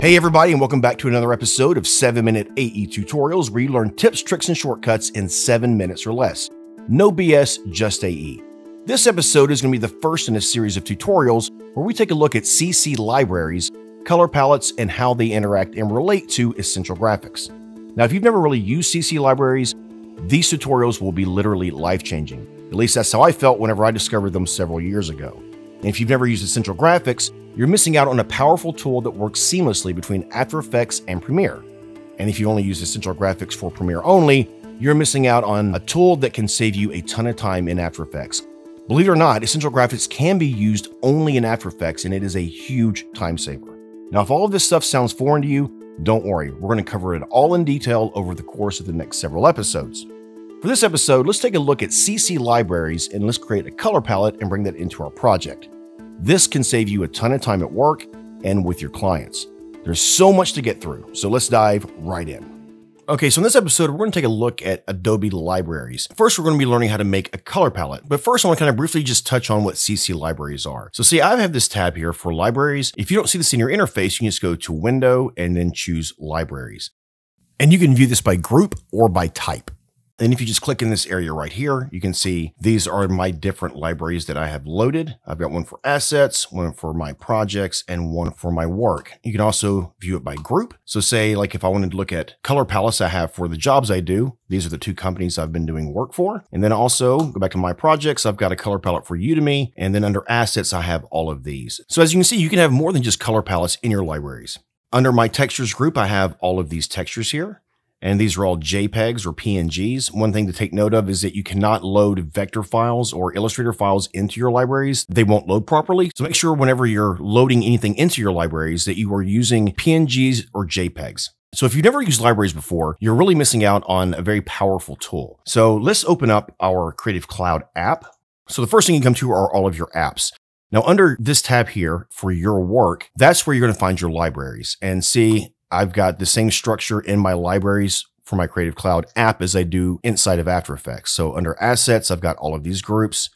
Hey everybody, and welcome back to another episode of 7-Minute AE Tutorials, where you learn tips, tricks, and shortcuts in 7 minutes or less. No BS, just AE. This episode is going to be the first in a series of tutorials where we take a look at CC libraries, color palettes, and how they interact and relate to Essential Graphics. Now, if you've never really used CC libraries, these tutorials will be literally life-changing. At least that's how I felt whenever I discovered them several years ago. And if you've never used Essential Graphics, you're missing out on a powerful tool that works seamlessly between After Effects and Premiere. And if you only use Essential Graphics for Premiere only, you're missing out on a tool that can save you a ton of time in After Effects. Believe it or not, Essential Graphics can be used only in After Effects, and it is a huge time saver. Now, if all of this stuff sounds foreign to you, don't worry, we're going to cover it all in detail over the course of the next several episodes. For this episode, let's take a look at CC libraries and let's create a color palette and bring that into our project. This can save you a ton of time at work and with your clients. There's so much to get through, so let's dive right in. Okay, so in this episode, we're going to take a look at Adobe libraries. First, we're going to be learning how to make a color palette. But first, I want to kind of briefly just touch on what CC libraries are. So see, I have this tab here for libraries. If you don't see this in your interface, you can just go to Window and then choose Libraries. And you can view this by group or by type. And if you just click in this area right here, you can see these are my different libraries that I have loaded. I've got one for assets, one for my projects, and one for my work. You can also view it by group. So say, like, if I wanted to look at color palettes I have for the jobs I do, these are the two companies I've been doing work for. And then also go back to my projects. I've got a color palette for Udemy. And then under assets, I have all of these. So as you can see, you can have more than just color palettes in your libraries. Under my textures group, I have all of these textures here. And these are all JPEGs or PNGs. One thing to take note of is that you cannot load vector files or Illustrator files into your libraries. They won't load properly. So make sure whenever you're loading anything into your libraries that you are using PNGs or JPEGs. So if you've never used libraries before, you're really missing out on a very powerful tool. So let's open up our Creative Cloud app. So the first thing you come to are all of your apps. Now under this tab here for your work, that's where you're going to find your libraries. And see, I've got the same structure in my libraries for my Creative Cloud app as I do inside of After Effects. So under assets, I've got all of these groups.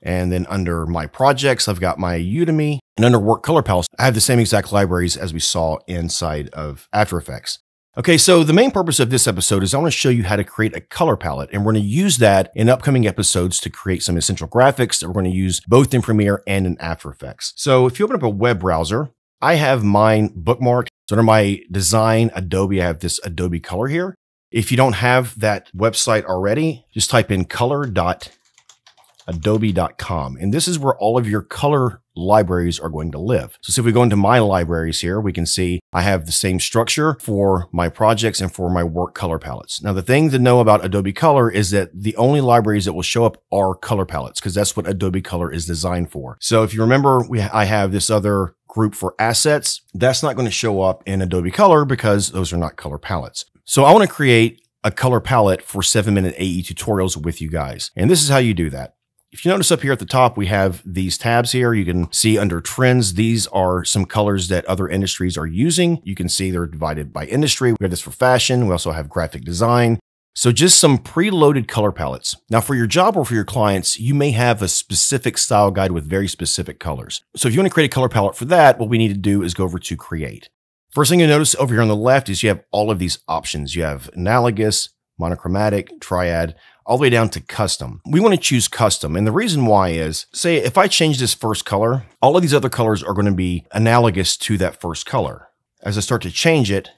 And then under my projects, I've got my Udemy. And under work color palettes, I have the same exact libraries as we saw inside of After Effects. Okay, so the main purpose of this episode is I want to show you how to create a color palette, and we're going to use that in upcoming episodes to create some essential graphics that we're going to use both in Premiere and in After Effects. So if you open up a web browser, I have mine bookmarked. So under my design Adobe, I have this Adobe Color here. If you don't have that website already, just type in color.adobe.com. And this is where all of your color libraries are going to live. So if we go into my libraries here, we can see I have the same structure for my projects and for my work color palettes. Now, the thing to know about Adobe Color is that the only libraries that will show up are color palettes, because that's what Adobe Color is designed for. So if you remember, I have this other group for assets. That's not going to show up in Adobe Color because those are not color palettes. So I want to create a color palette for 7-Minute AE tutorials with you guys. And this is how you do that. If you notice up here at the top, we have these tabs here. You can see under trends, these are some colors that other industries are using. You can see they're divided by industry. We have this for fashion. We also have graphic design. So just some preloaded color palettes. Now for your job or for your clients, you may have a specific style guide with very specific colors. So if you want to create a color palette for that, what we need to do is go over to create. First thing you notice over here on the left is you have all of these options. You have analogous, monochromatic, triad, all the way down to custom. We want to choose custom. And the reason why is, say if I change this first color, all of these other colors are going to be analogous to that first color. As I start to change it,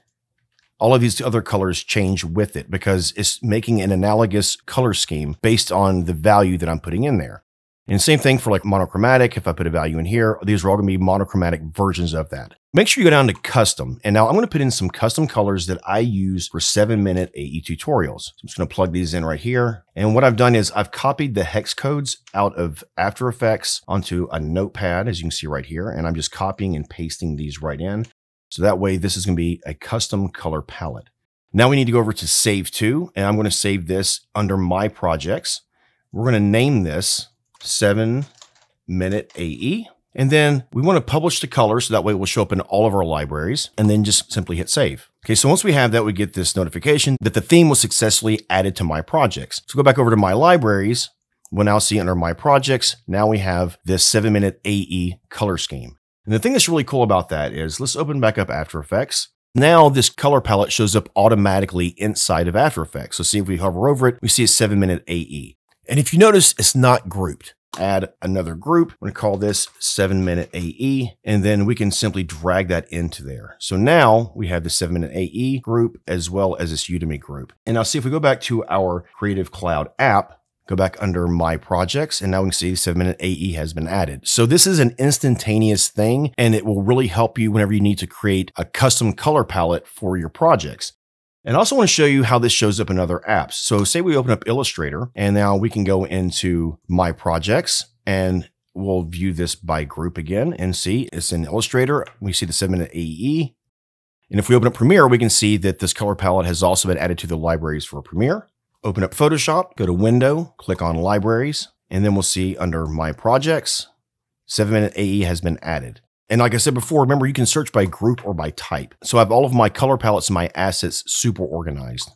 all of these other colors change with it because it's making an analogous color scheme based on the value that I'm putting in there. And same thing for like monochromatic. If I put a value in here, these are all going to be monochromatic versions of that. Make sure you go down to custom. And now I'm going to put in some custom colors that I use for 7-Minute AE tutorials. So I'm just going to plug these in right here. And what I've done is I've copied the hex codes out of After Effects onto a notepad, as you can see right here. And I'm just copying and pasting these right in. So that way, this is going to be a custom color palette. Now we need to go over to save to, and I'm going to save this under my projects. We're going to name this 7-Minute AE. And then we want to publish the color so that way it will show up in all of our libraries, and then just simply hit save. Okay, so once we have that, we get this notification that the theme was successfully added to my projects. So go back over to my libraries. We'll now see under my projects, now we have this 7-Minute AE color scheme. And the thing that's really cool about that is, let's open back up After Effects. Now this color palette shows up automatically inside of After Effects. So see if we hover over it, we see a 7-Minute AE. And if you notice, it's not grouped. Add another group. I'm going to call this 7-Minute AE, and then we can simply drag that into there. So now we have the 7-Minute AE group as well as this Udemy group. And now see if we go back to our Creative Cloud app, go back under my projects, and now we can see 7-Minute AE has been added. So this is an instantaneous thing, and it will really help you whenever you need to create a custom color palette for your projects. And I also want to show you how this shows up in other apps. So say we open up Illustrator, and now we can go into my projects, and we'll view this by group again and see it's in Illustrator. We see the 7-Minute AE. And if we open up Premiere, we can see that this color palette has also been added to the libraries for Premiere. Open up Photoshop, go to Window, click on Libraries, and then we'll see under My Projects, 7-Minute AE has been added. And like I said before, remember, you can search by group or by type. So I have all of my color palettes and my assets super organized.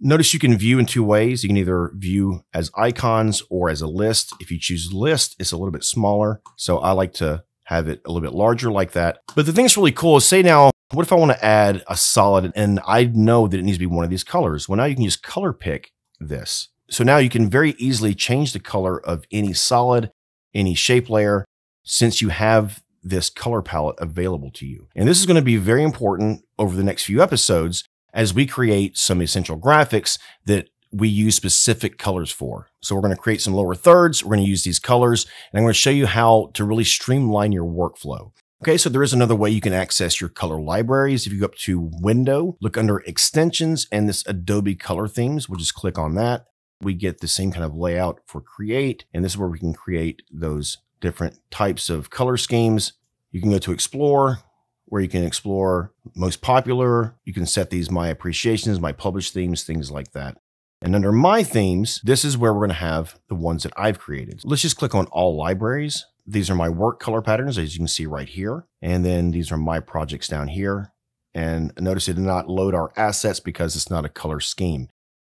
Notice you can view in two ways. You can either view as icons or as a list. If you choose list, it's a little bit smaller. So I like to have it a little bit larger like that. But the thing that's really cool is, say now, what if I want to add a solid and I know that it needs to be one of these colors? Well, now you can just color pick this. So now you can very easily change the color of any solid, any shape layer, since you have this color palette available to you. And this is going to be very important over the next few episodes as we create some essential graphics that we use specific colors for. So we're going to create some lower thirds. We're going to use these colors, and I'm going to show you how to really streamline your workflow. Okay, so there is another way you can access your color libraries. If you go up to Window, look under Extensions and this Adobe Color Themes, we'll just click on that. We get the same kind of layout for Create, and this is where we can create those different types of color schemes. You can go to Explore, where you can explore most popular. You can set these My Appreciations, My Published Themes, things like that. And under My Themes, this is where we're going to have the ones that I've created. Let's just click on All Libraries. These are my work color patterns, as you can see right here. And then these are my projects down here. And notice it did not load our assets because it's not a color scheme.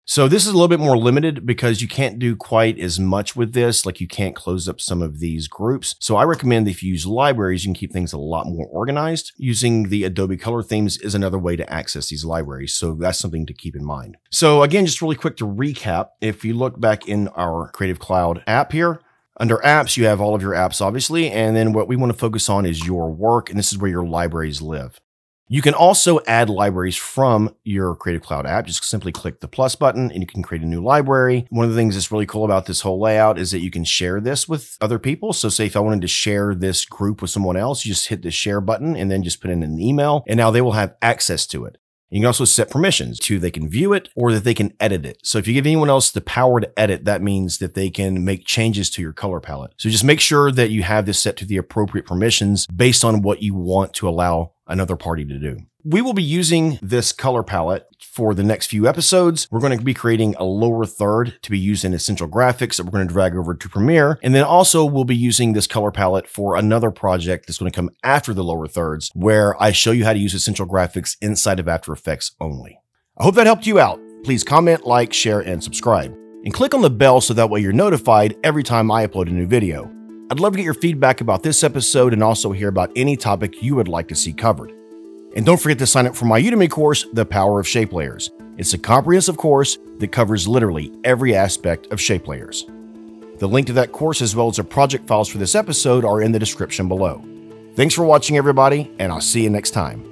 So this is a little bit more limited because you can't do quite as much with this. Like, you can't close up some of these groups. So I recommend if you use libraries, you can keep things a lot more organized. Using the Adobe Color Themes is another way to access these libraries. So that's something to keep in mind. So again, just really quick to recap, if you look back in our Creative Cloud app here, under apps, you have all of your apps, obviously. And then what we want to focus on is your work. And this is where your libraries live. You can also add libraries from your Creative Cloud app. Just simply click the plus button and you can create a new library. One of the things that's really cool about this whole layout is that you can share this with other people. So say if I wanted to share this group with someone else, you just hit the share button and then just put in an email, and now they will have access to it. You can also set permissions to they can view it or that they can edit it. So if you give anyone else the power to edit, that means that they can make changes to your color palette. So just make sure that you have this set to the appropriate permissions based on what you want to allow another party to do. We will be using this color palette for the next few episodes. We're going to be creating a lower third to be used in Essential Graphics that we're going to drag over to Premiere. And then also we'll be using this color palette for another project that's going to come after the lower thirds, where I show you how to use Essential Graphics inside of After Effects only. I hope that helped you out. Please comment, like, share, and subscribe. And click on the bell so that way you're notified every time I upload a new video. I'd love to get your feedback about this episode and also hear about any topic you would like to see covered. And don't forget to sign up for my Udemy course, The Power of Shape Layers. It's a comprehensive course that covers literally every aspect of shape layers. The link to that course, as well as the project files for this episode, are in the description below. Thanks for watching, everybody, and I'll see you next time.